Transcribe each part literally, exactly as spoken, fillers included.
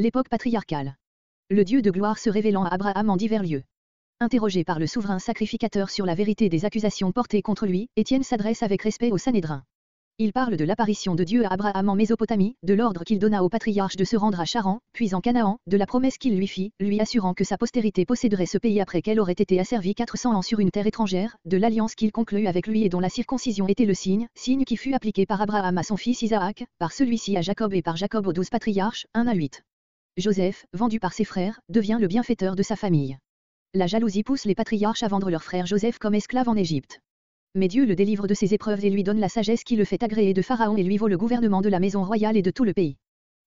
l'époque patriarcale. Le Dieu de gloire se révélant à Abraham en divers lieux. Interrogé par le souverain sacrificateur sur la vérité des accusations portées contre lui, Étienne s'adresse avec respect au Sanhédrin. Il parle de l'apparition de Dieu à Abraham en Mésopotamie, de l'ordre qu'il donna au patriarche de se rendre à Charan, puis en Canaan, de la promesse qu'il lui fit, lui assurant que sa postérité posséderait ce pays après qu'elle aurait été asservie quatre cents ans sur une terre étrangère, de l'alliance qu'il conclut avec lui et dont la circoncision était le signe, signe qui fut appliqué par Abraham à son fils Isaac, par celui-ci à Jacob et par Jacob aux douze patriarches, un à huit. Joseph, vendu par ses frères, devient le bienfaiteur de sa famille. La jalousie pousse les patriarches à vendre leur frère Joseph comme esclave en Égypte. Mais Dieu le délivre de ses épreuves et lui donne la sagesse qui le fait agréer de Pharaon et lui vaut le gouvernement de la maison royale et de tout le pays.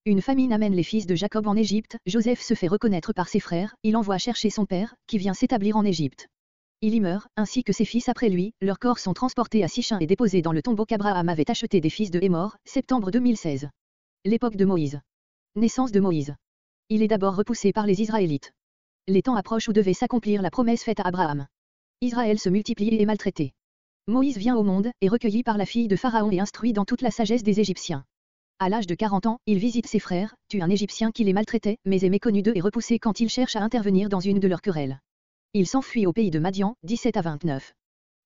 Une famine amène les fils de Jacob en Égypte, Joseph se fait reconnaître par ses frères, il envoie chercher son père, qui vient s'établir en Égypte. Il y meurt, ainsi que ses fils après lui, leurs corps sont transportés à Sichin et déposés dans le tombeau qu'Abraham avait acheté des fils de Hémor, septembre deux mille seize. L'époque de Moïse. Naissance de Moïse. Il est d'abord repoussé par les Israélites. Les temps approchent où devait s'accomplir la promesse faite à Abraham. Israël se multiplie et est maltraité. Moïse vient au monde, est recueilli par la fille de Pharaon et instruit dans toute la sagesse des Égyptiens. À l'âge de quarante ans, il visite ses frères, tue un Égyptien qui les maltraitait, mais est méconnu d'eux et repoussé quand il cherche à intervenir dans une de leurs querelles. Il s'enfuit au pays de Madian, dix-sept à vingt-neuf.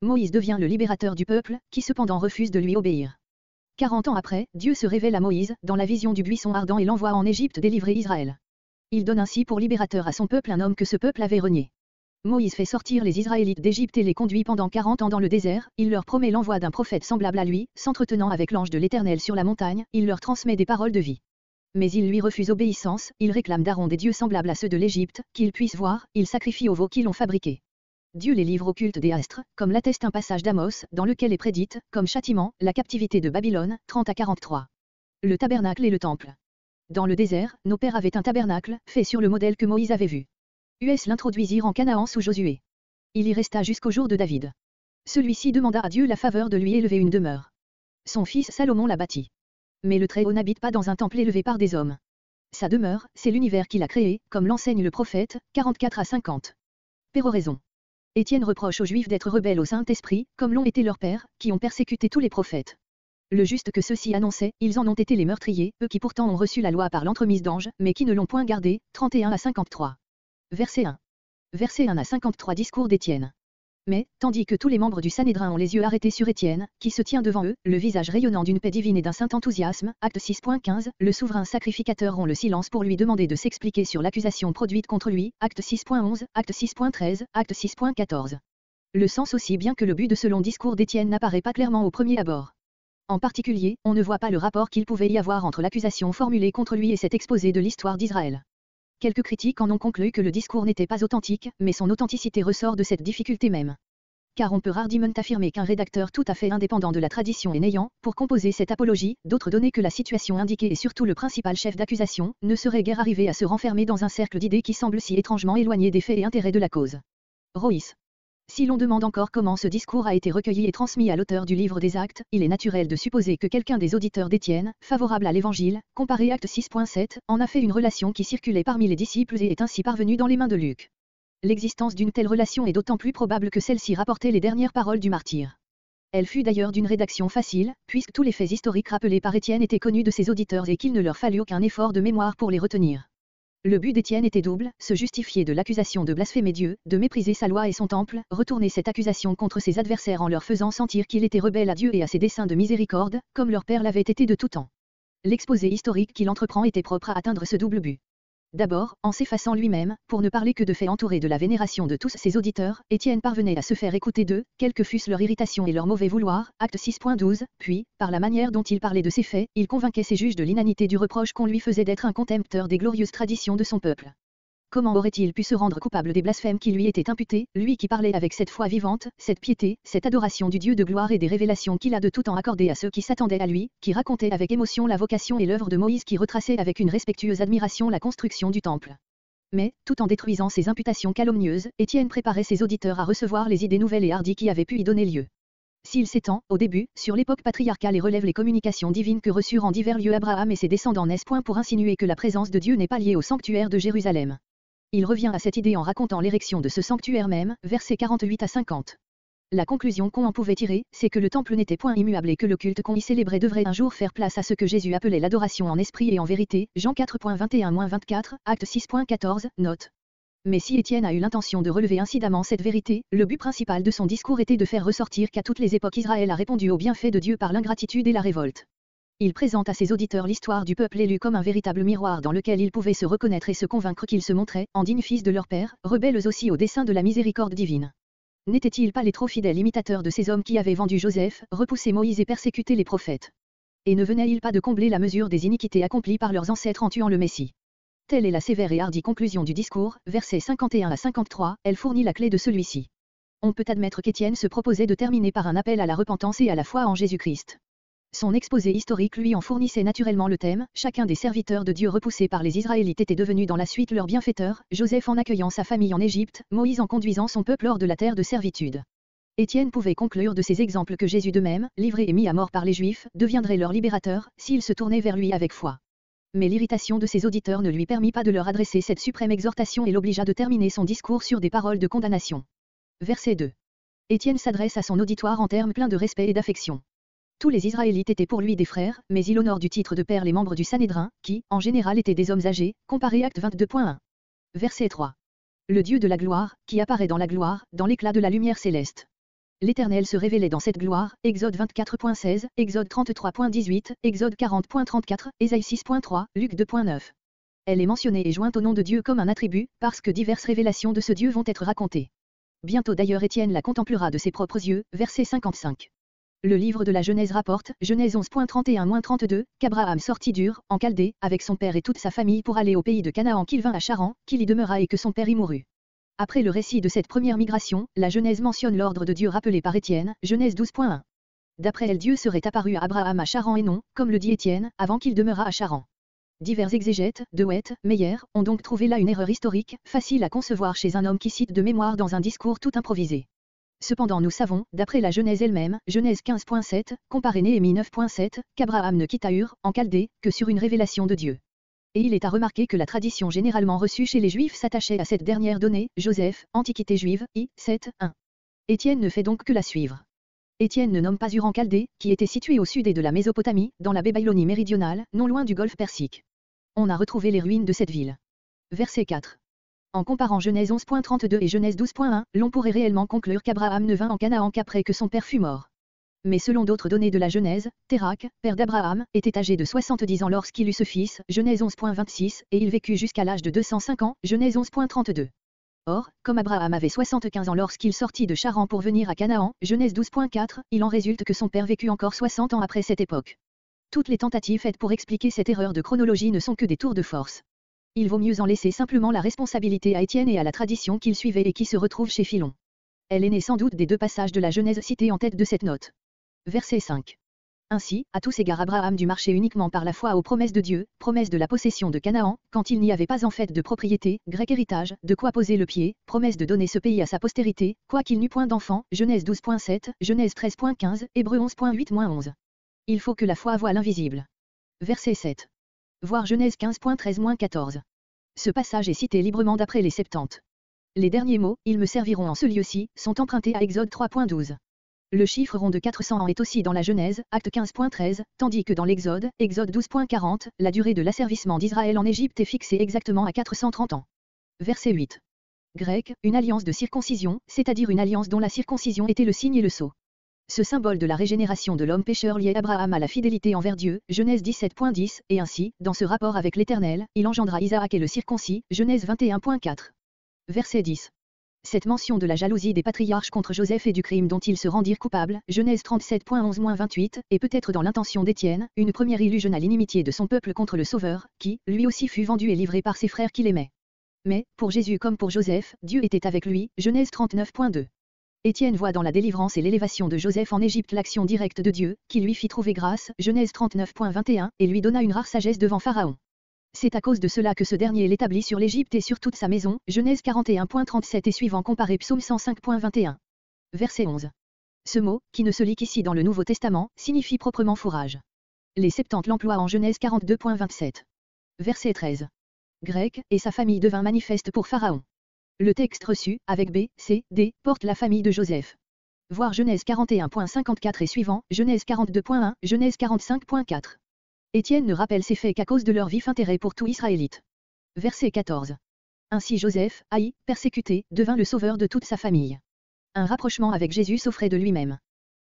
Moïse devient le libérateur du peuple, qui cependant refuse de lui obéir. quarante ans après, Dieu se révèle à Moïse, dans la vision du buisson ardent et l'envoie en Égypte délivrer Israël. Il donne ainsi pour libérateur à son peuple un homme que ce peuple avait renié. Moïse fait sortir les Israélites d'Égypte et les conduit pendant quarante ans dans le désert, il leur promet l'envoi d'un prophète semblable à lui, s'entretenant avec l'ange de l'Éternel sur la montagne, il leur transmet des paroles de vie. Mais il lui refuse obéissance, il réclame d'Aaron des dieux semblables à ceux de l'Égypte, qu'ils puissent voir, il sacrifie aux veaux qui l'ont fabriqué. Dieu les livre au culte des astres, comme l'atteste un passage d'Amos, dans lequel est prédite, comme châtiment, la captivité de Babylone, trente à quarante-trois. Le tabernacle et le temple. Dans le désert, nos pères avaient un tabernacle, fait sur le modèle que Moïse avait vu. Us l'introduisirent en Canaan sous Josué. Il y resta jusqu'au jour de David. Celui-ci demanda à Dieu la faveur de lui élever une demeure. Son fils Salomon la bâtit. Mais le Très-Haut n'habite pas dans un temple élevé par des hommes. Sa demeure, c'est l'univers qu'il a créé, comme l'enseigne le prophète, quarante-quatre à cinquante. Péroraison. Étienne reproche aux Juifs d'être rebelles au Saint-Esprit, comme l'ont été leurs pères, qui ont persécuté tous les prophètes. Le juste que ceux-ci annonçaient, ils en ont été les meurtriers, eux qui pourtant ont reçu la loi par l'entremise d'anges, mais qui ne l'ont point gardée, trente et un à cinquante-trois. Verset un. Verset un à cinquante-trois. Discours d'Étienne. Mais, tandis que tous les membres du Sanhédrin ont les yeux arrêtés sur Étienne, qui se tient devant eux, le visage rayonnant d'une paix divine et d'un saint enthousiasme, acte six quinze, le souverain sacrificateur rompt le silence pour lui demander de s'expliquer sur l'accusation produite contre lui, acte six onze, acte six treize, acte six quatorze. Le sens aussi bien que le but de ce long discours d'Étienne n'apparaît pas clairement au premier abord. En particulier, on ne voit pas le rapport qu'il pouvait y avoir entre l'accusation formulée contre lui et cet exposé de l'histoire d'Israël. Quelques critiques en ont conclu que le discours n'était pas authentique, mais son authenticité ressort de cette difficulté même. Car on peut hardiment affirmer qu'un rédacteur tout à fait indépendant de la tradition et n'ayant, pour composer cette apologie, d'autres données que la situation indiquée et surtout le principal chef d'accusation, ne serait guère arrivé à se renfermer dans un cercle d'idées qui semble si étrangement éloigné des faits et intérêts de la cause. Roïs. Si l'on demande encore comment ce discours a été recueilli et transmis à l'auteur du livre des Actes, il est naturel de supposer que quelqu'un des auditeurs d'Étienne, favorable à l'Évangile, comparé acte six sept, en a fait une relation qui circulait parmi les disciples et est ainsi parvenue dans les mains de Luc. L'existence d'une telle relation est d'autant plus probable que celle-ci rapportait les dernières paroles du martyr. Elle fut d'ailleurs d'une rédaction facile, puisque tous les faits historiques rappelés par Étienne étaient connus de ses auditeurs et qu'il ne leur fallut aucun effort de mémoire pour les retenir. Le but d'Étienne était double, se justifier de l'accusation de blasphémer Dieu, de mépriser sa loi et son temple, retourner cette accusation contre ses adversaires en leur faisant sentir qu'il était rebelle à Dieu et à ses desseins de miséricorde, comme leur père l'avait été de tout temps. L'exposé historique qu'il entreprend était propre à atteindre ce double but. D'abord, en s'effaçant lui-même, pour ne parler que de faits entourés de la vénération de tous ses auditeurs, Étienne parvenait à se faire écouter d'eux, quelle que fussent leur irritation et leur mauvais vouloir, acte six douze, puis, par la manière dont il parlait de ces faits, il convainquait ses juges de l'inanité du reproche qu'on lui faisait d'être un contempteur des glorieuses traditions de son peuple. Comment aurait-il pu se rendre coupable des blasphèmes qui lui étaient imputés, lui qui parlait avec cette foi vivante, cette piété, cette adoration du Dieu de gloire et des révélations qu'il a de tout temps accordées à ceux qui s'attendaient à lui, qui racontait avec émotion la vocation et l'œuvre de Moïse qui retraçait avec une respectueuse admiration la construction du temple. Mais, tout en détruisant ces imputations calomnieuses, Étienne préparait ses auditeurs à recevoir les idées nouvelles et hardies qui avaient pu y donner lieu. S'il s'étend, au début, sur l'époque patriarcale et relève les communications divines que reçurent en divers lieux Abraham et ses descendants, n'est-ce point pour insinuer que la présence de Dieu n'est pas liée au sanctuaire de Jérusalem. Il revient à cette idée en racontant l'érection de ce sanctuaire même, versets quarante-huit à cinquante. La conclusion qu'on en pouvait tirer, c'est que le temple n'était point immuable et que le culte qu'on y célébrait devrait un jour faire place à ce que Jésus appelait l'adoration en esprit et en vérité, Jean quatre vingt et un à vingt-quatre, Actes six quatorze, note. Mais si Étienne a eu l'intention de relever incidemment cette vérité, le but principal de son discours était de faire ressortir qu'à toutes les époques Israël a répondu aux bienfaits de Dieu par l'ingratitude et la révolte. Il présente à ses auditeurs l'histoire du peuple élu comme un véritable miroir dans lequel ils pouvaient se reconnaître et se convaincre qu'ils se montraient, en dignes fils de leur père, rebelles aussi au dessein de la miséricorde divine. N'étaient-ils pas les trop fidèles imitateurs de ces hommes qui avaient vendu Joseph, repoussé Moïse et persécuté les prophètes? Et ne venaient-ils pas de combler la mesure des iniquités accomplies par leurs ancêtres en tuant le Messie? Telle est la sévère et hardie conclusion du discours, versets cinquante et un à cinquante-trois, elle fournit la clé de celui-ci. On peut admettre qu'Étienne se proposait de terminer par un appel à la repentance et à la foi en Jésus-Christ. Son exposé historique lui en fournissait naturellement le thème, chacun des serviteurs de Dieu repoussés par les Israélites était devenu dans la suite leur bienfaiteur, Joseph en accueillant sa famille en Égypte, Moïse en conduisant son peuple hors de la terre de servitude. Étienne pouvait conclure de ces exemples que Jésus de même, livré et mis à mort par les Juifs, deviendrait leur libérateur, s'ils se tournaient vers lui avec foi. Mais l'irritation de ses auditeurs ne lui permit pas de leur adresser cette suprême exhortation et l'obligea de terminer son discours sur des paroles de condamnation. Verset deux. Étienne s'adresse à son auditoire en termes pleins de respect et d'affection. Tous les Israélites étaient pour lui des frères, mais il honore du titre de père les membres du Sanhédrin, qui, en général étaient des hommes âgés, comparé Actes vingt-deux un. Verset trois. Le Dieu de la gloire, qui apparaît dans la gloire, dans l'éclat de la lumière céleste. L'Éternel se révélait dans cette gloire, Exode vingt-quatre seize, Exode trente-trois dix-huit, Exode quarante trente-quatre, Ésaïe six trois, Luc deux neuf. Elle est mentionnée et jointe au nom de Dieu comme un attribut, parce que diverses révélations de ce Dieu vont être racontées. Bientôt d'ailleurs Étienne la contemplera de ses propres yeux, verset cinquante-cinq. Le livre de la Genèse rapporte, Genèse onze trente et un à trente-deux, qu'Abraham sortit d'Ur, en Chaldée, avec son père et toute sa famille pour aller au pays de Canaan qu'il vint à Charan, qu'il y demeura et que son père y mourut. Après le récit de cette première migration, la Genèse mentionne l'ordre de Dieu rappelé par Étienne, Genèse douze un. D'après elle Dieu serait apparu à Abraham à Charan et non, comme le dit Étienne, avant qu'il demeura à Charan. Divers exégètes, De Wet, Meyer, ont donc trouvé là une erreur historique, facile à concevoir chez un homme qui cite de mémoire dans un discours tout improvisé. Cependant nous savons, d'après la Genèse elle-même, Genèse quinze sept, comparé Néhémie neuf sept, qu'Abraham ne quitta Ur, en Chaldée, que sur une révélation de Dieu. Et il est à remarquer que la tradition généralement reçue chez les Juifs s'attachait à cette dernière donnée, Joseph, Antiquité juive, I sept un. Étienne ne fait donc que la suivre. Étienne ne nomme pas Ur en Chaldée, qui était située au sud et de la Mésopotamie, dans la Babylonie méridionale, non loin du golfe Persique. On a retrouvé les ruines de cette ville. Verset quatre. En comparant Genèse onze trente-deux et Genèse douze un, l'on pourrait réellement conclure qu'Abraham ne vint en Canaan qu'après que son père fut mort. Mais selon d'autres données de la Genèse, Térak, père d'Abraham, était âgé de soixante-dix ans lorsqu'il eut ce fils, Genèse onze vingt-six, et il vécut jusqu'à l'âge de deux cent cinq ans, Genèse onze trente-deux. Or, comme Abraham avait soixante-quinze ans lorsqu'il sortit de Charan pour venir à Canaan, Genèse douze quatre, il en résulte que son père vécut encore soixante ans après cette époque. Toutes les tentatives faites pour expliquer cette erreur de chronologie ne sont que des tours de force. Il vaut mieux en laisser simplement la responsabilité à Étienne et à la tradition qu'il suivait et qui se retrouve chez Philon. Elle est née sans doute des deux passages de la Genèse cités en tête de cette note. Verset cinq. Ainsi, à tous égards Abraham dut marcher uniquement par la foi aux promesses de Dieu, promesses de la possession de Canaan, quand il n'y avait pas en fait de propriété, grec héritage, de quoi poser le pied, promesse de donner ce pays à sa postérité, quoiqu'il n'eût point d'enfant, Genèse douze sept, Genèse treize quinze, Hébreux onze huit à onze. Il faut que la foi voie l'invisible. Verset sept. Voir Genèse quinze treize à quatorze. Ce passage est cité librement d'après les Septante. Les derniers mots, ils me serviront en ce lieu-ci, sont empruntés à Exode trois douze. Le chiffre rond de quatre cents ans est aussi dans la Genèse, Actes quinze treize, tandis que dans l'Exode, Exode douze quarante, la durée de l'asservissement d'Israël en Égypte est fixée exactement à quatre cent trente ans. Verset huit. Grec, une alliance de circoncision, c'est-à-dire une alliance dont la circoncision était le signe et le sceau. Ce symbole de la régénération de l'homme pécheur liait Abraham à la fidélité envers Dieu, Genèse dix-sept dix, et ainsi, dans ce rapport avec l'Éternel, il engendra Isaac et le circoncis, Genèse vingt et un quatre. Verset dix. Cette mention de la jalousie des patriarches contre Joseph et du crime dont ils se rendirent coupables, Genèse trente-sept onze à vingt-huit, est peut-être dans l'intention d'Étienne, une première illusion à l'inimitié de son peuple contre le Sauveur, qui, lui aussi fut vendu et livré par ses frères qu'il aimait. Mais, pour Jésus comme pour Joseph, Dieu était avec lui, Genèse trente-neuf deux. Étienne voit dans la délivrance et l'élévation de Joseph en Égypte l'action directe de Dieu, qui lui fit trouver grâce, Genèse trente-neuf vingt et un, et lui donna une rare sagesse devant Pharaon. C'est à cause de cela que ce dernier l'établit sur l'Égypte et sur toute sa maison, Genèse quarante et un trente-sept et suivant comparé Psaume cent cinq vingt et un. Verset onze. Ce mot, qui ne se lit qu'ici dans le Nouveau Testament, signifie proprement fourrage. Les Septante l'emploient en Genèse quarante-deux vingt-sept. Verset treize. Grec, et sa famille devint manifeste pour Pharaon. Le texte reçu, avec B, C, D, porte la famille de Joseph. voir Genèse quarante et un cinquante-quatre et suivant, Genèse quarante-deux un, Genèse quarante-cinq quatre. Étienne ne rappelle ces faits qu'à cause de leur vif intérêt pour tout Israélite. Verset quatorze. Ainsi Joseph, haï, persécuté, devint le sauveur de toute sa famille. Un rapprochement avec Jésus s'offrait de lui-même.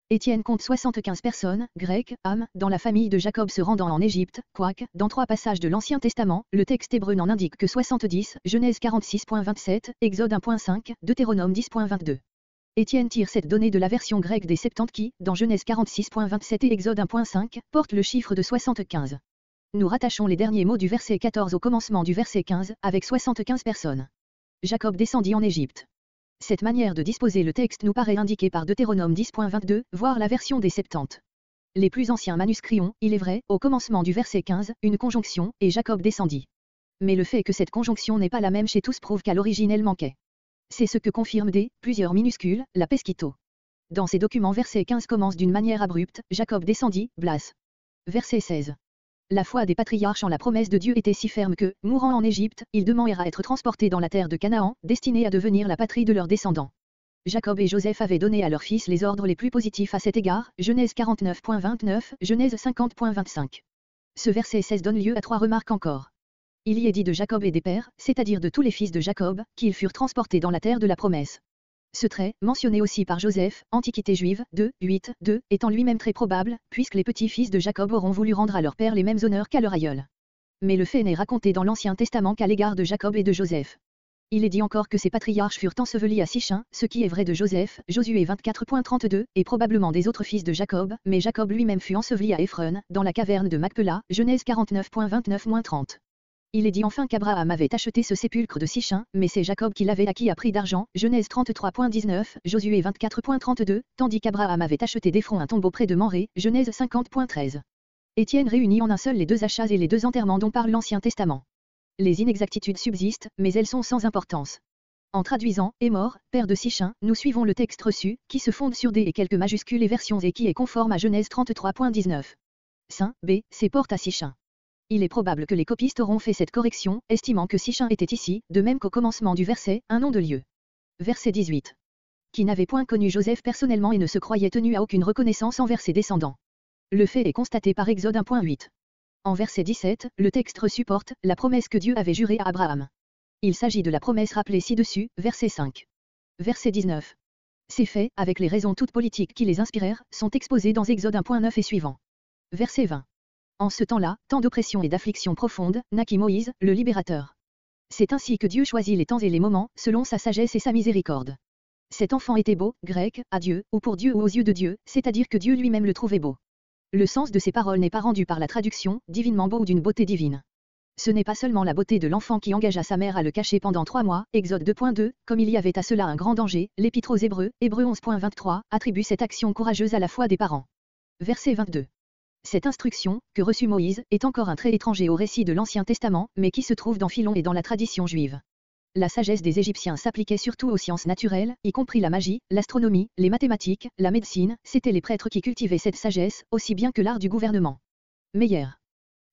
Étienne compte soixante-quinze personnes, grecs, âmes, dans la famille de Jacob se rendant en Égypte, quoique, dans trois passages de l'Ancien Testament, le texte hébreu n'en indique que soixante-dix, Genèse quarante-six vingt-sept, Exode un cinq, Deutéronome dix vingt-deux. Étienne tire cette donnée de la version grecque des Septante qui, dans Genèse quarante-six vingt-sept et Exode un cinq, porte le chiffre de soixante-quinze. Nous rattachons les derniers mots du verset quatorze au commencement du verset quinze, avec soixante-quinze personnes. Jacob descendit en Égypte. Cette manière de disposer le texte nous paraît indiquée par Deutéronome dix vingt-deux, voire la version des Septante. Les plus anciens manuscrits ont, il est vrai, au commencement du verset quinze, une conjonction, et Jacob descendit. Mais le fait que cette conjonction n'est pas la même chez tous prouve qu'à l'origine elle manquait. C'est ce que confirme des, plusieurs minuscules, la Pesquito. Dans ces documents verset quinze commence d'une manière abrupte, Jacob descendit, Blas. Verset seize. La foi des patriarches en la promesse de Dieu était si ferme que, mourant en Égypte, ils demandèrent à être transportés dans la terre de Canaan, destinée à devenir la patrie de leurs descendants. Jacob et Joseph avaient donné à leurs fils les ordres les plus positifs à cet égard, Genèse quarante-neuf vingt-neuf, Genèse cinquante vingt-cinq. Ce verset seize donne lieu à trois remarques encore. Il y est dit de Jacob et des pères, c'est-à-dire de tous les fils de Jacob, qu'ils furent transportés dans la terre de la promesse. Ce trait, mentionné aussi par Joseph, Antiquité juive, deux, huit, deux, étant lui-même très probable, puisque les petits-fils de Jacob auront voulu rendre à leur père les mêmes honneurs qu'à leur aïeul. Mais le fait n'est raconté dans l'Ancien Testament qu'à l'égard de Jacob et de Joseph. Il est dit encore que ces patriarches furent ensevelis à Sichin, ce qui est vrai de Joseph, Josué vingt-quatre trente-deux, et probablement des autres fils de Jacob, mais Jacob lui-même fut enseveli à Éphron, dans la caverne de Macpéla, Genèse quarante-neuf vingt-neuf trente. Il est dit enfin qu'Abraham avait acheté ce sépulcre de Sichin, mais c'est Jacob qui l'avait acquis à prix d'argent, Genèse trente-trois dix-neuf, Josué vingt-quatre trente-deux, tandis qu'Abraham avait acheté d'Éphron un tombeau près de Mamré, Genèse cinquante treize. Étienne réunit en un seul les deux achats et les deux enterrements dont parle l'Ancien Testament. Les inexactitudes subsistent, mais elles sont sans importance. En traduisant, Émor, père de Sichin, nous suivons le texte reçu, qui se fonde sur des et quelques majuscules et versions et qui est conforme à Genèse trente-trois dix-neuf. Saint, B, ses portes à Sichin. Il est probable que les copistes auront fait cette correction, estimant que Sichin était ici, de même qu'au commencement du verset, un nom de lieu. Verset dix-huit. Qui n'avait point connu Joseph personnellement et ne se croyait tenu à aucune reconnaissance envers ses descendants. Le fait est constaté par Exode un huit. En verset dix-sept, le texte reçu porte la promesse que Dieu avait jurée à Abraham. Il s'agit de la promesse rappelée ci-dessus, verset cinq. Verset dix-neuf. Ces faits, avec les raisons toutes politiques qui les inspirèrent, sont exposés dans Exode un neuf et suivant. Verset vingt. En ce temps-là, tant d'oppression et d'affliction profonde, naquit Moïse, le libérateur. C'est ainsi que Dieu choisit les temps et les moments, selon sa sagesse et sa miséricorde. Cet enfant était beau, grec, à Dieu, ou pour Dieu ou aux yeux de Dieu, c'est-à-dire que Dieu lui-même le trouvait beau. Le sens de ces paroles n'est pas rendu par la traduction, divinement beau ou d'une beauté divine. Ce n'est pas seulement la beauté de l'enfant qui engagea sa mère à le cacher pendant trois mois, Exode deux deux, comme il y avait à cela un grand danger, l'épître aux Hébreux, Hébreux onze vingt-trois, attribue cette action courageuse à la foi des parents. Verset vingt-deux. Cette instruction, que reçut Moïse, est encore un trait étranger au récit de l'Ancien Testament, mais qui se trouve dans Philon et dans la tradition juive. La sagesse des Égyptiens s'appliquait surtout aux sciences naturelles, y compris la magie, l'astronomie, les mathématiques, la médecine, c'étaient les prêtres qui cultivaient cette sagesse, aussi bien que l'art du gouvernement. Meyer.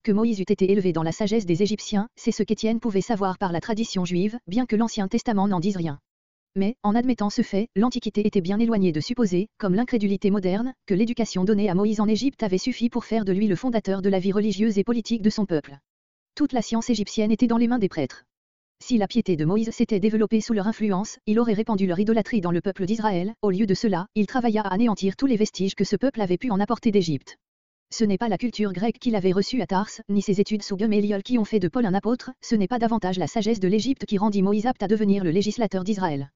Que Moïse eût été élevé dans la sagesse des Égyptiens, c'est ce qu'Étienne pouvait savoir par la tradition juive, bien que l'Ancien Testament n'en dise rien. Mais, en admettant ce fait, l'Antiquité était bien éloignée de supposer, comme l'incrédulité moderne, que l'éducation donnée à Moïse en Égypte avait suffi pour faire de lui le fondateur de la vie religieuse et politique de son peuple. Toute la science égyptienne était dans les mains des prêtres. Si la piété de Moïse s'était développée sous leur influence, il aurait répandu leur idolâtrie dans le peuple d'Israël, au lieu de cela, il travailla à anéantir tous les vestiges que ce peuple avait pu en apporter d'Égypte. Ce n'est pas la culture grecque qu'il avait reçue à Tars, ni ses études sous Gamaliel qui ont fait de Paul un apôtre, ce n'est pas davantage la sagesse de l'Égypte qui rendit Moïse apte à devenir le législateur d'Israël.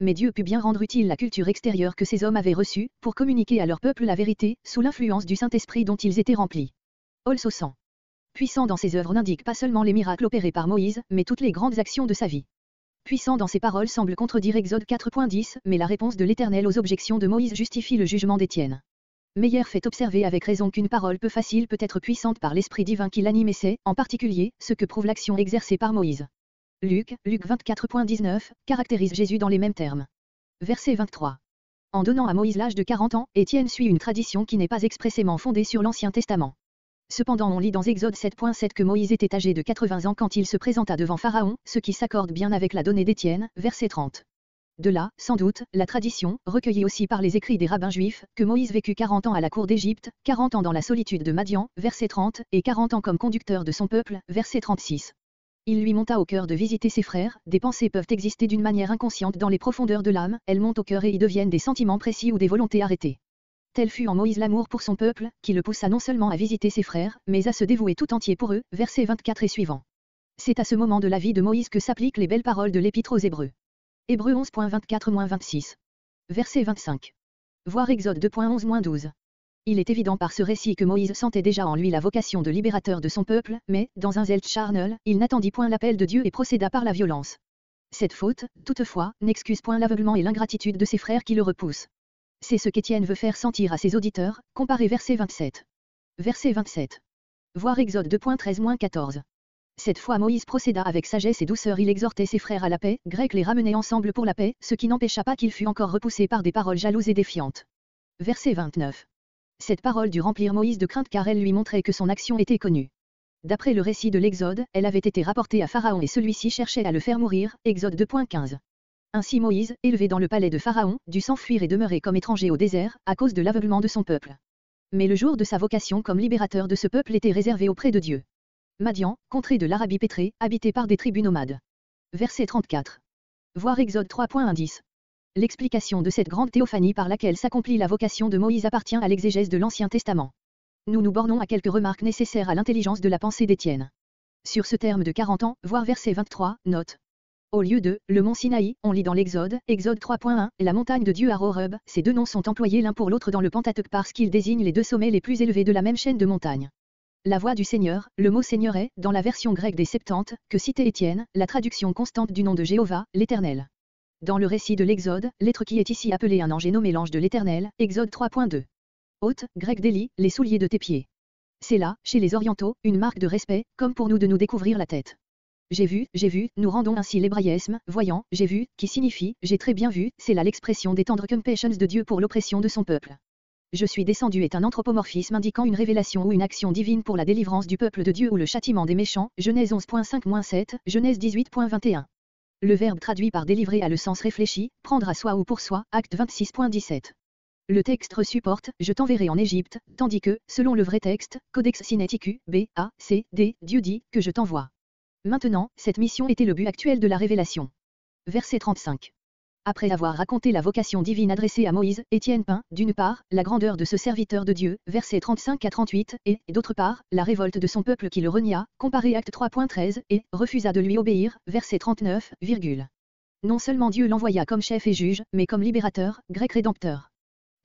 Mais Dieu put bien rendre utile la culture extérieure que ces hommes avaient reçue, pour communiquer à leur peuple la vérité, sous l'influence du Saint-Esprit dont ils étaient remplis. Holsausan. Puissant dans ses œuvres n'indique pas seulement les miracles opérés par Moïse, mais toutes les grandes actions de sa vie. Puissant dans ses paroles semble contredire Exode quatre dix, mais la réponse de l'Éternel aux objections de Moïse justifie le jugement d'Étienne. Meyer fait observer avec raison qu'une parole peu facile peut être puissante par l'Esprit divin qui l'anime et c'est, en particulier, ce que prouve l'action exercée par Moïse. Luc, Luc vingt-quatre dix-neuf, caractérise Jésus dans les mêmes termes. Verset vingt-trois. En donnant à Moïse l'âge de quarante ans, Étienne suit une tradition qui n'est pas expressément fondée sur l'Ancien Testament. Cependant on lit dans Exode sept sept que Moïse était âgé de quatre-vingts ans quand il se présenta devant Pharaon, ce qui s'accorde bien avec la donnée d'Étienne, verset trente. De là, sans doute, la tradition, recueillie aussi par les écrits des rabbins juifs, que Moïse vécut quarante ans à la cour d'Égypte, quarante ans dans la solitude de Madian, verset trente, et quarante ans comme conducteur de son peuple, verset trente-six. Il lui monta au cœur de visiter ses frères. Des pensées peuvent exister d'une manière inconsciente dans les profondeurs de l'âme, elles montent au cœur et y deviennent des sentiments précis ou des volontés arrêtées. Tel fut en Moïse l'amour pour son peuple, qui le poussa non seulement à visiter ses frères, mais à se dévouer tout entier pour eux, verset vingt-quatre et suivant. C'est à ce moment de la vie de Moïse que s'appliquent les belles paroles de l'Épître aux Hébreux. Hébreux onze vingt-quatre à vingt-six. Verset vingt-cinq. Voir Exode deux onze à douze. Il est évident par ce récit que Moïse sentait déjà en lui la vocation de libérateur de son peuple, mais, dans un zèle charnel, il n'attendit point l'appel de Dieu et procéda par la violence. Cette faute, toutefois, n'excuse point l'aveuglement et l'ingratitude de ses frères qui le repoussent. C'est ce qu'Étienne veut faire sentir à ses auditeurs, comparez verset vingt-sept. Verset vingt-sept. Voir Exode deux treize à quatorze. Cette fois Moïse procéda avec sagesse et douceur, il exhortait ses frères à la paix, Grecs les ramenait ensemble pour la paix, ce qui n'empêcha pas qu'il fût encore repoussé par des paroles jalouses et défiantes. Verset vingt-neuf. Cette parole dut remplir Moïse de crainte car elle lui montrait que son action était connue. D'après le récit de l'Exode, elle avait été rapportée à Pharaon et celui-ci cherchait à le faire mourir, Exode deux quinze. Ainsi Moïse, élevé dans le palais de Pharaon, dut s'enfuir et demeurer comme étranger au désert, à cause de l'aveuglement de son peuple. Mais le jour de sa vocation comme libérateur de ce peuple était réservé auprès de Dieu. Madian, contrée de l'Arabie pétrée, habitée par des tribus nomades. Verset trente-quatre. Voir Exode trois un à dix. L'explication de cette grande théophanie par laquelle s'accomplit la vocation de Moïse appartient à l'exégèse de l'Ancien Testament. Nous nous bornons à quelques remarques nécessaires à l'intelligence de la pensée d'Étienne. Sur ce terme de quarante ans, voir verset vingt-trois, note. Au lieu de « le mont Sinaï », on lit dans l'Exode, Exode trois un, la montagne de Dieu à Horeb, ces deux noms sont employés l'un pour l'autre dans le Pentateuque parce qu'ils désignent les deux sommets les plus élevés de la même chaîne de montagnes. La voix du Seigneur, le mot Seigneur est, dans la version grecque des Septante, que citait Étienne, la traduction constante du nom de Jéhovah, l'Éternel. Dans le récit de l'Exode, l'être qui est ici appelé un ange est nommé l'ange de l'Éternel, Exode trois deux. Hôte, grec délit, les souliers de tes pieds. C'est là, chez les orientaux, une marque de respect, comme pour nous de nous découvrir la tête. J'ai vu, j'ai vu, nous rendons ainsi l'hébraïsme, voyant, j'ai vu, qui signifie, j'ai très bien vu, c'est là l'expression des tendres compassions de Dieu pour l'oppression de son peuple. Je suis descendu est un anthropomorphisme indiquant une révélation ou une action divine pour la délivrance du peuple de Dieu ou le châtiment des méchants, Genèse onze cinq à sept, Genèse dix-huit vingt et un. Le verbe traduit par délivrer a le sens réfléchi, prendre à soi ou pour soi, acte vingt-six dix-sept. Le texte reçu porte, je t'enverrai en Égypte, tandis que, selon le vrai texte, Codex Sinaiticus, B, A, C, D, Dieu dit, que je t'envoie. Maintenant, cette mission était le but actuel de la révélation. Verset trente-cinq. Après avoir raconté la vocation divine adressée à Moïse, Étienne peint, d'une part, la grandeur de ce serviteur de Dieu, versets trente-cinq à trente-huit, et, d'autre part, la révolte de son peuple qui le renia, comparé acte trois treize, et, refusa de lui obéir, verset trente-neuf, virgule. Non seulement Dieu l'envoya comme chef et juge, mais comme libérateur, grec rédempteur.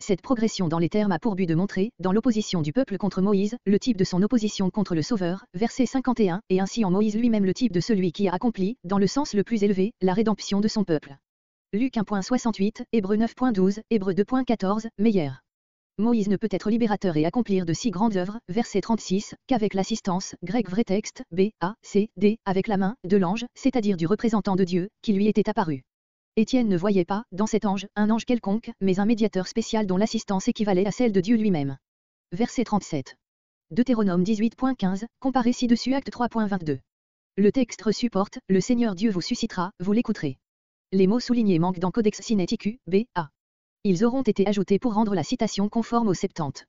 Cette progression dans les termes a pour but de montrer, dans l'opposition du peuple contre Moïse, le type de son opposition contre le Sauveur, verset cinquante et un, et ainsi en Moïse lui-même le type de celui qui a accompli, dans le sens le plus élevé, la rédemption de son peuple. Luc un soixante-huit, Hébreux neuf douze, Hébreux deux quatorze, Meyer. Moïse ne peut être libérateur et accomplir de si grandes œuvres, verset trente-six, qu'avec l'assistance, grec vrai texte, B, A, C, D, avec la main, de l'ange, c'est-à-dire du représentant de Dieu, qui lui était apparu. Étienne ne voyait pas, dans cet ange, un ange quelconque, mais un médiateur spécial dont l'assistance équivalait à celle de Dieu lui-même. Verset trente-sept. Deutéronome dix-huit quinze, comparé ci-dessus acte trois vingt-deux. Le texte reçu porte, le Seigneur Dieu vous suscitera, vous l'écouterez. Les mots soulignés manquent dans Codex Sinaiticus, B A. Ils auront été ajoutés pour rendre la citation conforme au Septante.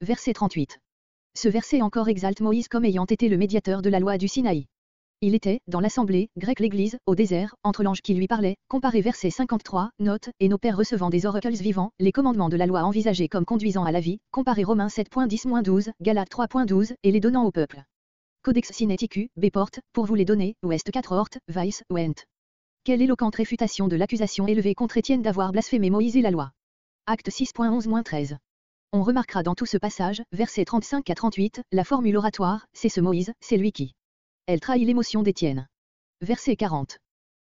Verset trente-huit. Ce verset encore exalte Moïse comme ayant été le médiateur de la loi du Sinaï. Il était, dans l'assemblée, grec l'église, au désert, entre l'ange qui lui parlait, comparé verset cinquante-trois, note, et nos pères recevant des oracles vivants, les commandements de la loi envisagés comme conduisant à la vie, comparé Romains sept dix à douze, Galates trois douze, et les donnant au peuple. Codex Sinaiticus, B porte, pour vous les donner, ouest quatre horte, vice, ouent. Quelle éloquente réfutation de l'accusation élevée contre Étienne d'avoir blasphémé Moïse et la loi. Acte six onze à treize. On remarquera dans tout ce passage, versets trente-cinq à trente-huit, la formule oratoire, c'est ce Moïse, c'est lui qui. Elle trahit l'émotion d'Étienne. Verset quarante.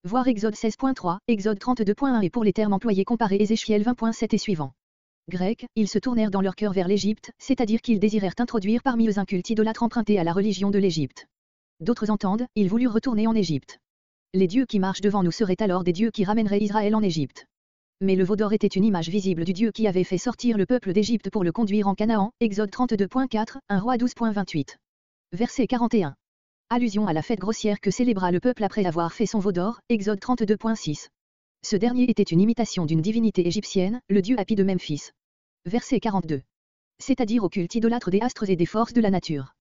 Voir Exode seize trois, Exode trente-deux un et pour les termes employés comparer Ézéchiel vingt sept et suivant. Grecs, ils se tournèrent dans leur cœur vers l'Égypte, c'est-à-dire qu'ils désirèrent introduire parmi eux un culte idolâtre emprunté à la religion de l'Égypte. D'autres entendent, ils voulurent retourner en Égypte. Les dieux qui marchent devant nous seraient alors des dieux qui ramèneraient Israël en Égypte. Mais le veau d'or était une image visible du Dieu qui avait fait sortir le peuple d'Égypte pour le conduire en Canaan, Exode trente-deux quatre, premier roi douze vingt-huit. Verset quarante et un. Allusion à la fête grossière que célébra le peuple après avoir fait son veau d'or, Exode trente-deux six. Ce dernier était une imitation d'une divinité égyptienne, le dieu Hapi de Memphis. Verset quarante-deux. C'est-à-dire au culte idolâtre des astres et des forces de la nature.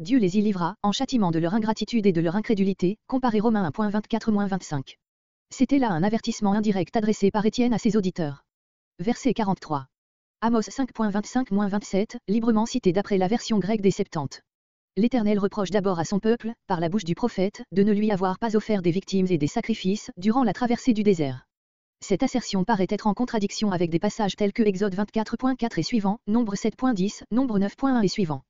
Dieu les y livra, en châtiment de leur ingratitude et de leur incrédulité, comparé Romains un vingt-quatre à vingt-cinq. C'était là un avertissement indirect adressé par Étienne à ses auditeurs. Verset quarante-trois. Amos cinq vingt-cinq à vingt-sept, librement cité d'après la version grecque des Septante. L'Éternel reproche d'abord à son peuple, par la bouche du prophète, de ne lui avoir pas offert des victimes et des sacrifices durant la traversée du désert. Cette assertion paraît être en contradiction avec des passages tels que Exode vingt-quatre quatre et suivants, Nombre sept dix, Nombre neuf un et suivants.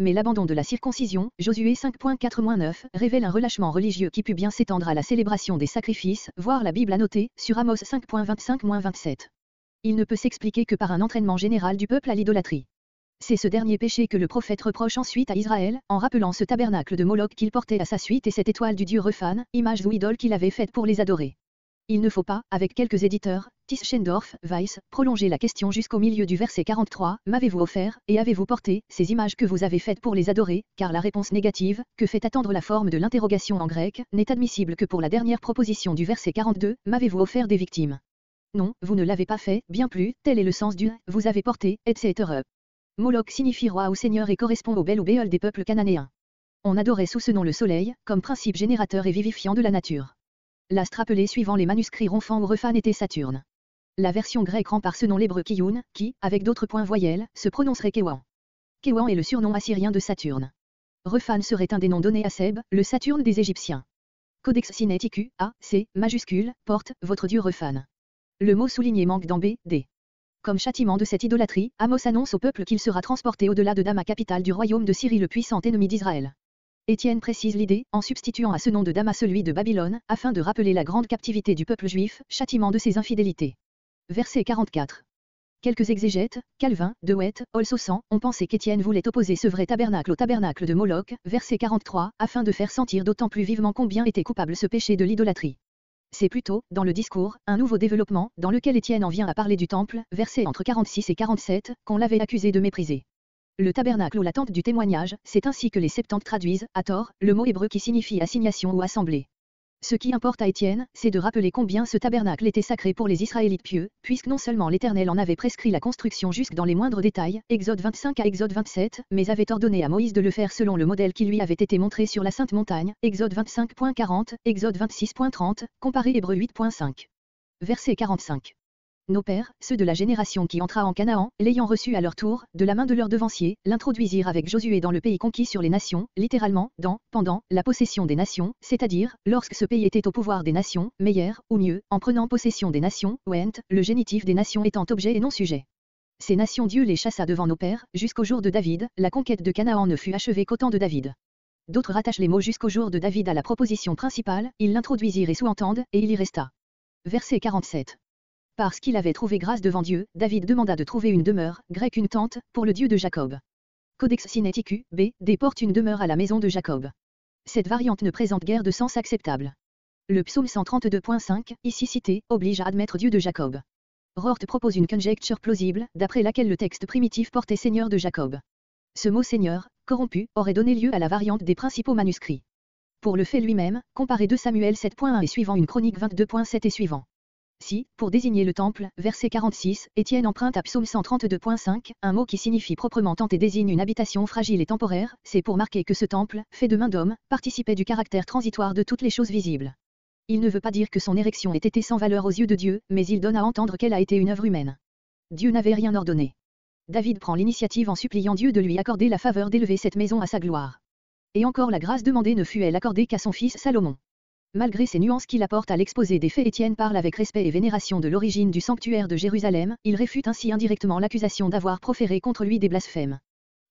Mais l'abandon de la circoncision, Josué cinq quatre neuf, révèle un relâchement religieux qui put bien s'étendre à la célébration des sacrifices, voire la Bible annotée, sur Amos cinq vingt-cinq à vingt-sept. Il ne peut s'expliquer que par un entraînement général du peuple à l'idolâtrie. C'est ce dernier péché que le prophète reproche ensuite à Israël, en rappelant ce tabernacle de Moloch qu'il portait à sa suite et cette étoile du dieu Refan, image ou idole qu'il avait faite pour les adorer. Il ne faut pas, avec quelques éditeurs, Tischendorf, Weiss, prolonger la question jusqu'au milieu du verset quarante-trois, m'avez-vous offert, et avez-vous porté, ces images que vous avez faites pour les adorer, car la réponse négative, que fait attendre la forme de l'interrogation en grec, n'est admissible que pour la dernière proposition du verset quarante-deux, m'avez-vous offert des victimes? Non, vous ne l'avez pas fait, bien plus, tel est le sens du, vous avez porté, et cetera. Moloch signifie roi ou seigneur et correspond au Bel ou Béol des peuples cananéens. On adorait sous ce nom le soleil, comme principe générateur et vivifiant de la nature. L'astre appelé suivant les manuscrits Ronfan ou Refan était Saturne. La version grecque rend par ce nom l'hébreu Kiyun, qui, avec d'autres points voyelles, se prononcerait Kewan. Kewan est le surnom assyrien de Saturne. Refan serait un des noms donnés à Seb, le Saturne des Égyptiens. Codex Sinaiticus, A, C, majuscule, porte, votre dieu Refan. Le mot souligné manque dans B, D. Comme châtiment de cette idolâtrie, Amos annonce au peuple qu'il sera transporté au-delà de Dama, capitale du royaume de Syrie, le puissant ennemi d'Israël. Étienne précise l'idée, en substituant à ce nom de Damas celui de Babylone, afin de rappeler la grande captivité du peuple juif, châtiment de ses infidélités. Verset quarante-quatre. Quelques exégètes, Calvin, De Wet, Holsausan, ont pensé qu'Étienne voulait opposer ce vrai tabernacle au tabernacle de Moloch, verset quarante-trois, afin de faire sentir d'autant plus vivement combien était coupable ce péché de l'idolâtrie. C'est plutôt, dans le discours, un nouveau développement, dans lequel Étienne en vient à parler du temple, versets entre quarante-six et quarante-sept, qu'on l'avait accusé de mépriser. Le tabernacle ou la tente du témoignage, c'est ainsi que les Septante traduisent, à tort, le mot hébreu qui signifie assignation ou assemblée. Ce qui importe à Étienne, c'est de rappeler combien ce tabernacle était sacré pour les Israélites pieux, puisque non seulement l'Éternel en avait prescrit la construction jusque dans les moindres détails, Exode vingt-cinq à Exode vingt-sept, mais avait ordonné à Moïse de le faire selon le modèle qui lui avait été montré sur la Sainte Montagne, Exode vingt-cinq quarante, Exode vingt-six trente, comparé Hébreux huit cinq. Verset quarante-cinq. Nos pères, ceux de la génération qui entra en Canaan, l'ayant reçu à leur tour, de la main de leurs devanciers, l'introduisirent avec Josué dans le pays conquis sur les nations, littéralement, dans, pendant, la possession des nations, c'est-à-dire, lorsque ce pays était au pouvoir des nations, meyer, ou mieux, en prenant possession des nations, went, le génitif des nations étant objet et non sujet. Ces nations Dieu les chassa devant nos pères, jusqu'au jour de David, la conquête de Canaan ne fut achevée qu'au temps de David. D'autres rattachent les mots jusqu'au jour de David à la proposition principale, ils l'introduisirent et sous-entendent, et il y resta. Verset quarante-sept. Parce qu'il avait trouvé grâce devant Dieu, David demanda de trouver une demeure, grec une tente, pour le Dieu de Jacob. Codex Sinaiticus, B, déporte une demeure à la maison de Jacob. Cette variante ne présente guère de sens acceptable. Le psaume cent trente-deux cinq, ici cité, oblige à admettre Dieu de Jacob. Roort propose une conjecture plausible, d'après laquelle le texte primitif portait Seigneur de Jacob. Ce mot Seigneur, corrompu, aurait donné lieu à la variante des principaux manuscrits. Pour le fait lui-même, comparez deux Samuel sept un et suivant une chronique vingt-deux sept et suivant. Si, pour désigner le temple, verset quarante-six, Étienne emprunte à Psaume cent trente-deux cinq, un mot qui signifie proprement tente et désigne une habitation fragile et temporaire, c'est pour marquer que ce temple, fait de main d'homme, participait du caractère transitoire de toutes les choses visibles. Il ne veut pas dire que son érection ait été sans valeur aux yeux de Dieu, mais il donne à entendre qu'elle a été une œuvre humaine. Dieu n'avait rien ordonné. David prend l'initiative en suppliant Dieu de lui accorder la faveur d'élever cette maison à sa gloire. Et encore la grâce demandée ne fut-elle accordée qu'à son fils Salomon. Malgré ces nuances qu'il apporte à l'exposé des faits, Étienne parle avec respect et vénération de l'origine du sanctuaire de Jérusalem, il réfute ainsi indirectement l'accusation d'avoir proféré contre lui des blasphèmes.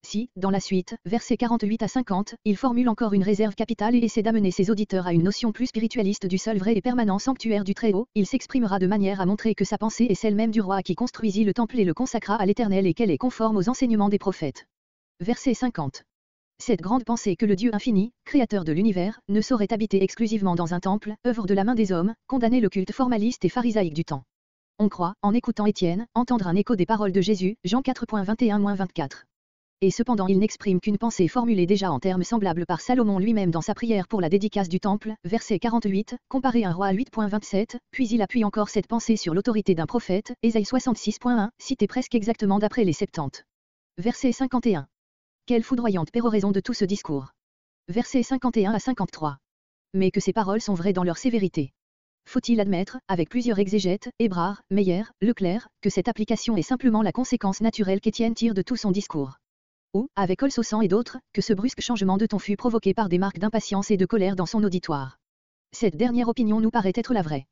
Si, dans la suite, versets quarante-huit à cinquante, il formule encore une réserve capitale et essaie d'amener ses auditeurs à une notion plus spiritualiste du seul vrai et permanent sanctuaire du Très-Haut, il s'exprimera de manière à montrer que sa pensée est celle même du roi qui construisit le temple et le consacra à l'Éternel et qu'elle est conforme aux enseignements des prophètes. Verset cinquante. Cette grande pensée que le Dieu infini, créateur de l'univers, ne saurait habiter exclusivement dans un temple, œuvre de la main des hommes, condamnait le culte formaliste et pharisaïque du temps. On croit, en écoutant Étienne, entendre un écho des paroles de Jésus, Jean quatre vingt et un à vingt-quatre. et cependant il n'exprime qu'une pensée formulée déjà en termes semblables par Salomon lui-même dans sa prière pour la dédicace du temple, verset quarante-huit, comparé un roi huit vingt-sept, puis il appuie encore cette pensée sur l'autorité d'un prophète, Ésaïe soixante-six un, cité presque exactement d'après les Septante. Verset cinquante et un. Quelle foudroyante péroraison de tout ce discours. Versets cinquante et un à cinquante-trois. Mais que ces paroles sont vraies dans leur sévérité. Faut-il admettre, avec plusieurs exégètes, Hébrard, Meyer, Leclerc, que cette application est simplement la conséquence naturelle qu'Étienne tire de tout son discours. Ou, avec Olsossan et d'autres, que ce brusque changement de ton fut provoqué par des marques d'impatience et de colère dans son auditoire. Cette dernière opinion nous paraît être la vraie.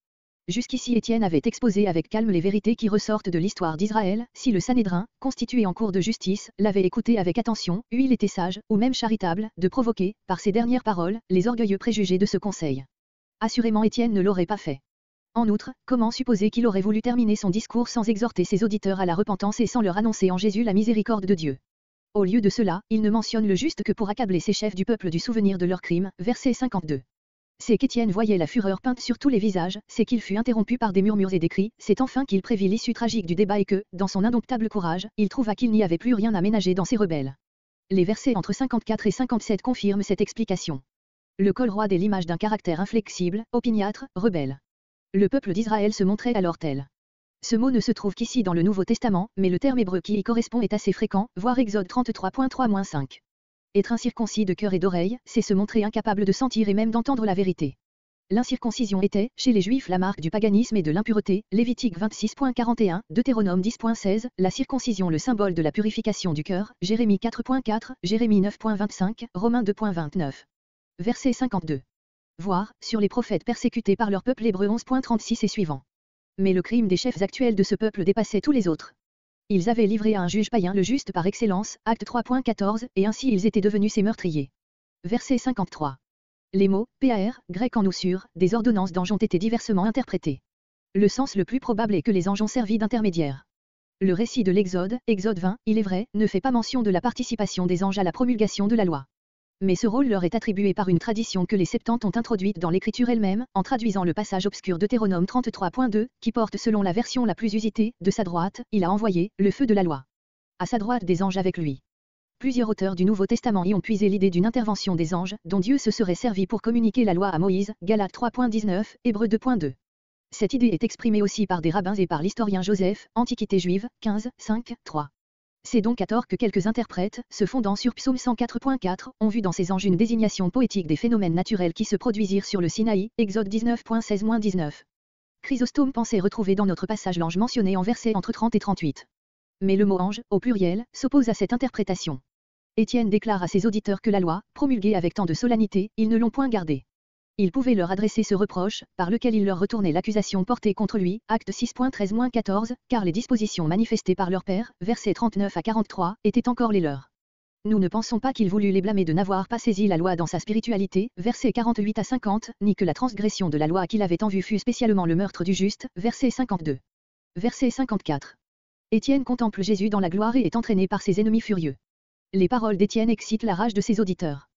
Jusqu'ici Étienne avait exposé avec calme les vérités qui ressortent de l'histoire d'Israël, si le Sanhédrin, constitué en cour de justice, l'avait écouté avec attention, eût il été sage, ou même charitable, de provoquer, par ses dernières paroles, les orgueilleux préjugés de ce conseil. Assurément Étienne ne l'aurait pas fait. En outre, comment supposer qu'il aurait voulu terminer son discours sans exhorter ses auditeurs à la repentance et sans leur annoncer en Jésus la miséricorde de Dieu? Au lieu de cela, il ne mentionne le juste que pour accabler ses chefs du peuple du souvenir de leurs crimes, verset cinquante-deux. C'est qu'Étienne voyait la fureur peinte sur tous les visages, c'est qu'il fut interrompu par des murmures et des cris, c'est enfin qu'il prévit l'issue tragique du débat et que, dans son indomptable courage, il trouva qu'il n'y avait plus rien à ménager dans ses rebelles. Les versets entre cinquante-quatre et cinquante-sept confirment cette explication. Le col roide est l'image d'un caractère inflexible, opiniâtre, rebelle. Le peuple d'Israël se montrait alors tel. Ce mot ne se trouve qu'ici dans le Nouveau Testament, mais le terme hébreu qui y correspond est assez fréquent, voir Exode trente-trois trois à cinq. Être incirconcis de cœur et d'oreille, c'est se montrer incapable de sentir et même d'entendre la vérité. L'incirconcision était, chez les Juifs, la marque du paganisme et de l'impureté, Lévitique vingt-six quarante et un, Deutéronome dix seize, la circoncision le symbole de la purification du cœur, Jérémie quatre quatre, Jérémie neuf vingt-cinq, Romains deux vingt-neuf. Verset cinquante-deux. Voir, sur les prophètes persécutés par leur peuple hébreu onze trente-six et suivant. Mais le crime des chefs actuels de ce peuple dépassait tous les autres. Ils avaient livré à un juge païen le juste par excellence, acte trois quatorze, et ainsi ils étaient devenus ses meurtriers. Verset cinquante-trois. Les mots, par, grec en ou sur, des ordonnances d'anges ont été diversement interprétés. Le sens le plus probable est que les anges ont servi d'intermédiaires. Le récit de l'Exode, Exode vingt, il est vrai, ne fait pas mention de la participation des anges à la promulgation de la loi. Mais ce rôle leur est attribué par une tradition que les Septante ont introduite dans l'écriture elle-même, en traduisant le passage obscur de Deutéronome trente-trois deux, qui porte selon la version la plus usitée, de sa droite, il a envoyé, le feu de la loi. À sa droite des anges avec lui. Plusieurs auteurs du Nouveau Testament y ont puisé l'idée d'une intervention des anges, dont Dieu se serait servi pour communiquer la loi à Moïse, Galates trois dix-neuf, Hébreux deux deux. Cette idée est exprimée aussi par des rabbins et par l'historien Joseph, Antiquité juive, quinze cinq trois. C'est donc à tort que quelques interprètes, se fondant sur Psaume cent quatre quatre, ont vu dans ces anges une désignation poétique des phénomènes naturels qui se produisirent sur le Sinaï, Exode dix-neuf seize à dix-neuf. Chrysostome pensait retrouver dans notre passage l'ange mentionné en versets entre trente et trente-huit. Mais le mot ange, au pluriel, s'oppose à cette interprétation. Étienne déclare à ses auditeurs que la loi, promulguée avec tant de solennité, ils ne l'ont point gardée. Il pouvait leur adresser ce reproche, par lequel il leur retournait l'accusation portée contre lui, acte six treize à quatorze, car les dispositions manifestées par leur père, versets trente-neuf à quarante-trois, étaient encore les leurs. Nous ne pensons pas qu'il voulut les blâmer de n'avoir pas saisi la loi dans sa spiritualité, versets quarante-huit à cinquante, ni que la transgression de la loi qu'il avait en vue fut spécialement le meurtre du juste, versets cinquante-deux. Verset cinquante-quatre. Étienne contemple Jésus dans la gloire et est entraîné par ses ennemis furieux. Les paroles d'Étienne excitent la rage de ses auditeurs.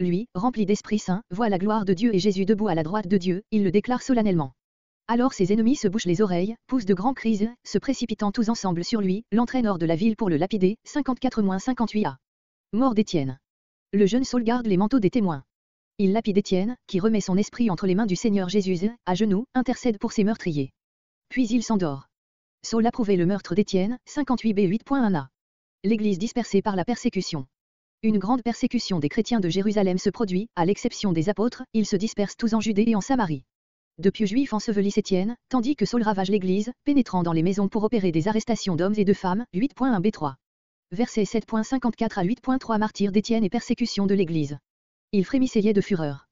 Lui, rempli d'Esprit Saint, voit la gloire de Dieu et Jésus debout à la droite de Dieu, il le déclare solennellement. Alors ses ennemis se bouchent les oreilles, poussent de grands cris, se précipitant tous ensemble sur lui, l'entraînent hors de la ville pour le lapider, cinquante-quatre cinquante-huit a. Mort d'Étienne. Le jeune Saul garde les manteaux des témoins. Il lapide Étienne, qui remet son esprit entre les mains du Seigneur Jésus, à genoux, intercède pour ses meurtriers. Puis il s'endort. Saul approuvait le meurtre d'Étienne, cinquante-huit b huit un a. L'Église dispersée par la persécution. Une grande persécution des chrétiens de Jérusalem se produit, à l'exception des apôtres, ils se dispersent tous en Judée et en Samarie. De pieux juifs ensevelissent Étienne, tandis que Saul ravage l'église, pénétrant dans les maisons pour opérer des arrestations d'hommes et de femmes, huit un b trois. Versets sept cinquante-quatre à huit trois Martyrs d'Étienne et persécution de l'église. Il frémissait de fureur.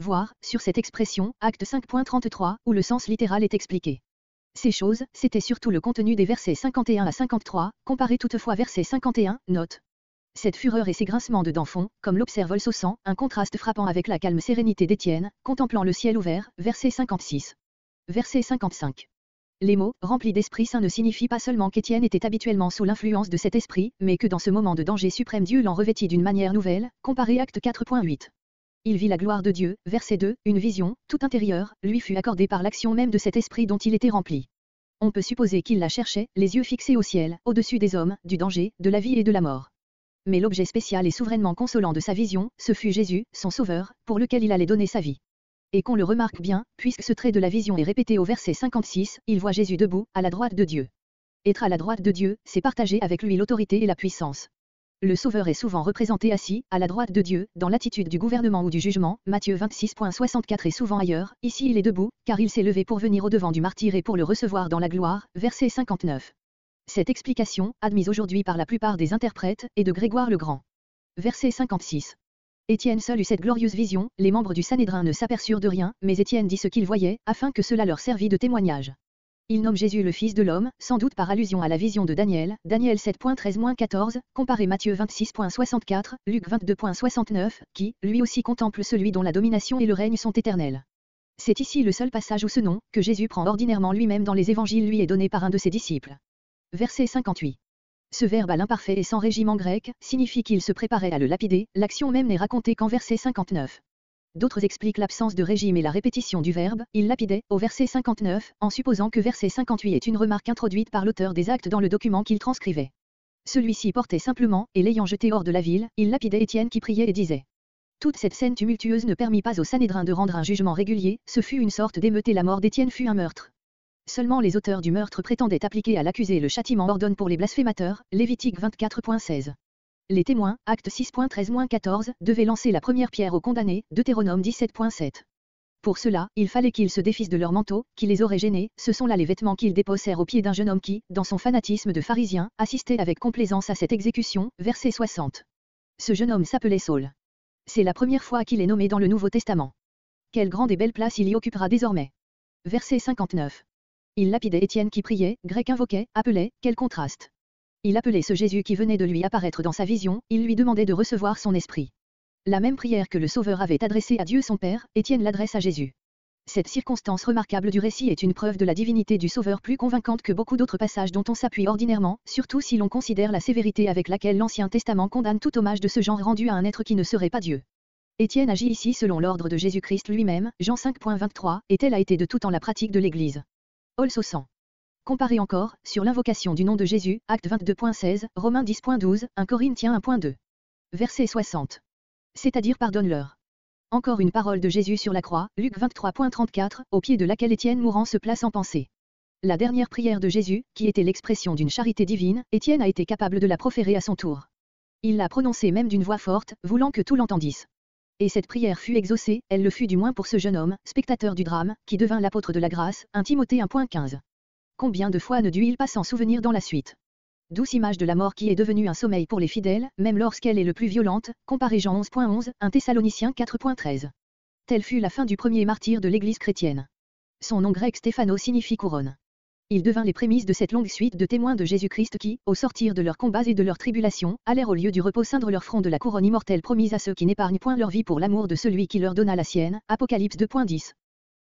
Voir, sur cette expression, acte cinq trente-trois, où le sens littéral est expliqué. Ces choses, c'était surtout le contenu des versets cinquante et un à cinquante-trois, comparé toutefois verset cinquante et un, note. Cette fureur et ces grincements de dents font, comme l'observe Olsossan, un contraste frappant avec la calme sérénité d'Étienne, contemplant le ciel ouvert, verset cinquante-six. Verset cinquante-cinq. Les mots « remplis d'Esprit Saint » ne signifient pas seulement qu'Étienne était habituellement sous l'influence de cet esprit, mais que dans ce moment de danger suprême Dieu l'en revêtit d'une manière nouvelle, comparé acte quatre huit. Il vit la gloire de Dieu, verset deux, une vision, tout intérieure, lui fut accordée par l'action même de cet esprit dont il était rempli. On peut supposer qu'il la cherchait, les yeux fixés au ciel, au-dessus des hommes, du danger, de la vie et de la mort. mais l'objet spécial et souverainement consolant de sa vision, ce fut Jésus, son sauveur, pour lequel il allait donner sa vie. Et qu'on le remarque bien, puisque ce trait de la vision est répété au verset cinquante-six, il voit Jésus debout, à la droite de Dieu. Être à la droite de Dieu, c'est partager avec lui l'autorité et la puissance. Le Sauveur est souvent représenté assis, à la droite de Dieu, dans l'attitude du gouvernement ou du jugement, Matthieu vingt-six soixante-quatre et souvent ailleurs, ici il est debout, car il s'est levé pour venir au-devant du martyr et pour le recevoir dans la gloire, verset cinquante-neuf. Cette explication, admise aujourd'hui par la plupart des interprètes, est de Grégoire le Grand. Verset cinquante-six. Étienne seul eut cette glorieuse vision, les membres du Sanhédrin ne s'aperçurent de rien, mais Étienne dit ce qu'il voyait, afin que cela leur servit de témoignage. Il nomme Jésus le Fils de l'homme, sans doute par allusion à la vision de Daniel, Daniel sept treize à quatorze, comparé Matthieu vingt-six soixante-quatre, Luc vingt-deux soixante-neuf, qui, lui aussi contemple celui dont la domination et le règne sont éternels. C'est ici le seul passage où ce nom, que Jésus prend ordinairement lui-même dans les évangiles, lui est donné par un de ses disciples. Verset cinquante-huit. Ce verbe à l'imparfait et sans régiment grec, signifie qu'il se préparait à le lapider, l'action même n'est racontée qu'en verset cinquante-neuf. D'autres expliquent l'absence de régime et la répétition du verbe, il lapidait, au verset cinquante-neuf, en supposant que verset cinquante-huit est une remarque introduite par l'auteur des actes dans le document qu'il transcrivait. Celui-ci portait simplement, et l'ayant jeté hors de la ville, il lapidait Étienne qui priait et disait. Toute cette scène tumultueuse ne permit pas au Sanhédrin de rendre un jugement régulier, ce fut une sorte d'émeute et la mort d'Étienne fut un meurtre. Seulement les auteurs du meurtre prétendaient appliquer à l'accusé le châtiment ordonné pour les blasphémateurs, Lévitique vingt-quatre seize. Les témoins, actes six treize à quatorze, devaient lancer la première pierre aux condamnés, Deutéronome dix-sept sept. Pour cela, il fallait qu'ils se défissent de leur manteau, qui les aurait gênés, ce sont là les vêtements qu'ils déposèrent aux pieds d'un jeune homme qui, dans son fanatisme de pharisien, assistait avec complaisance à cette exécution, verset soixante. Ce jeune homme s'appelait Saul. C'est la première fois qu'il est nommé dans le Nouveau Testament. Quelle grande et belle place il y occupera désormais. Verset cinquante-neuf. Il lapidait Étienne qui priait, grec invoquait, appelait, quel contraste. Il appelait ce Jésus qui venait de lui apparaître dans sa vision, il lui demandait de recevoir son esprit. La même prière que le Sauveur avait adressée à Dieu son Père, Étienne l'adresse à Jésus. Cette circonstance remarquable du récit est une preuve de la divinité du Sauveur plus convaincante que beaucoup d'autres passages dont on s'appuie ordinairement, surtout si l'on considère la sévérité avec laquelle l'Ancien Testament condamne tout hommage de ce genre rendu à un être qui ne serait pas Dieu. Étienne agit ici selon l'ordre de Jésus-Christ lui-même, Jean cinq vingt-trois, et telle a été de tout temps la pratique de l'Église. Also cent. Comparé encore, sur l'invocation du nom de Jésus, Actes vingt-deux seize, Romains dix douze, premier Corinthiens un deux. Verset soixante. C'est-à-dire pardonne-leur. Encore une parole de Jésus sur la croix, Luc vingt-trois trente-quatre, au pied de laquelle Étienne mourant se place en pensée. La dernière prière de Jésus, qui était l'expression d'une charité divine, Étienne a été capable de la proférer à son tour. Il l'a prononcée même d'une voix forte, voulant que tout l'entendisse. Et cette prière fut exaucée, elle le fut du moins pour ce jeune homme, spectateur du drame, qui devint l'apôtre de la grâce, premier Timothée un quinze. Combien de fois ne dut-il pas s'en souvenir dans la suite? Douce image de la mort qui est devenue un sommeil pour les fidèles, même lorsqu'elle est le plus violente, comparé Jean onze onze, premier Thessaloniciens quatre treize. Telle fut la fin du premier martyr de l'Église chrétienne. Son nom grec Stéphanos signifie couronne. Il devint les prémices de cette longue suite de témoins de Jésus-Christ qui, au sortir de leurs combats et de leurs tribulations, allèrent au lieu du repos ceindre leur front de la couronne immortelle promise à ceux qui n'épargnent point leur vie pour l'amour de celui qui leur donna la sienne, Apocalypse deux dix.